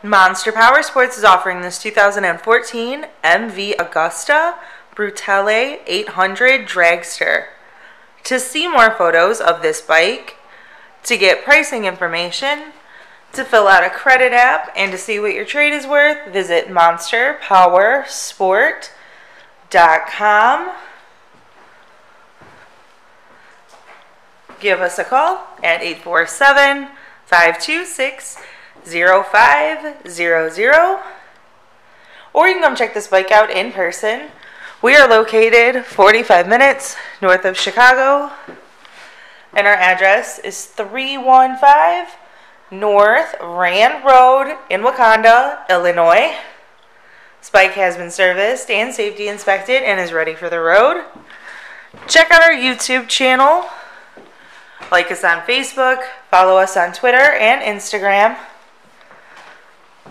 Monster Powersports is offering this 2014 MV Agusta Brutale 800 Dragster. To see more photos of this bike, to get pricing information, to fill out a credit app, and to see what your trade is worth, visit monsterpowersport.com. Give us a call at 847-526-0500, or you can come check this bike out in person. We are located 45 minutes north of Chicago, and our address is 315 North Rand Road in Wakanda, Illinois. This bike has been serviced and safety inspected and is ready for the road. Check out our YouTube channel. Like us on Facebook, follow us on Twitter and Instagram.